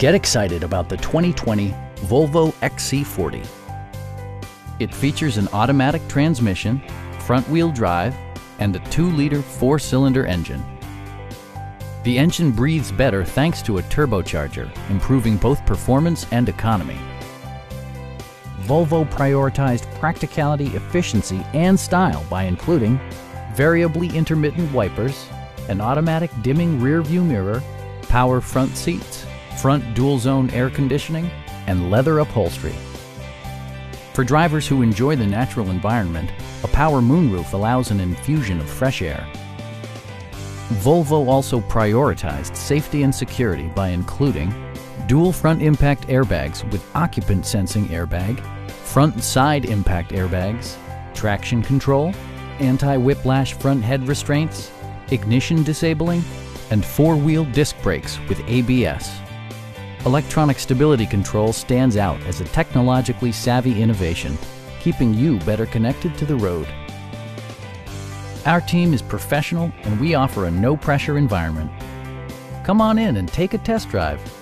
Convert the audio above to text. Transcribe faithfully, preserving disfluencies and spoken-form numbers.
Get excited about the twenty twenty Volvo X C forty. It features an automatic transmission, front-wheel drive, and a two liter four cylinder engine. The engine breathes better thanks to a turbocharger, improving both performance and economy. Volvo prioritized practicality, efficiency, and style by including variably intermittent wipers, an automatic dimming rearview mirror, power front seats, front dual-zone air conditioning, and leather upholstery. For drivers who enjoy the natural environment, a power moonroof allows an infusion of fresh air. Volvo also prioritized safety and security by including dual front impact airbags with occupant sensing airbag, front and side impact airbags, traction control, anti-whiplash front head restraints, ignition disabling, and four-wheel disc brakes with A B S. Electronic stability control stands out as a technologically savvy innovation, keeping you better connected to the road. Our team is professional and we offer a no-pressure environment. Come on in and take a test drive.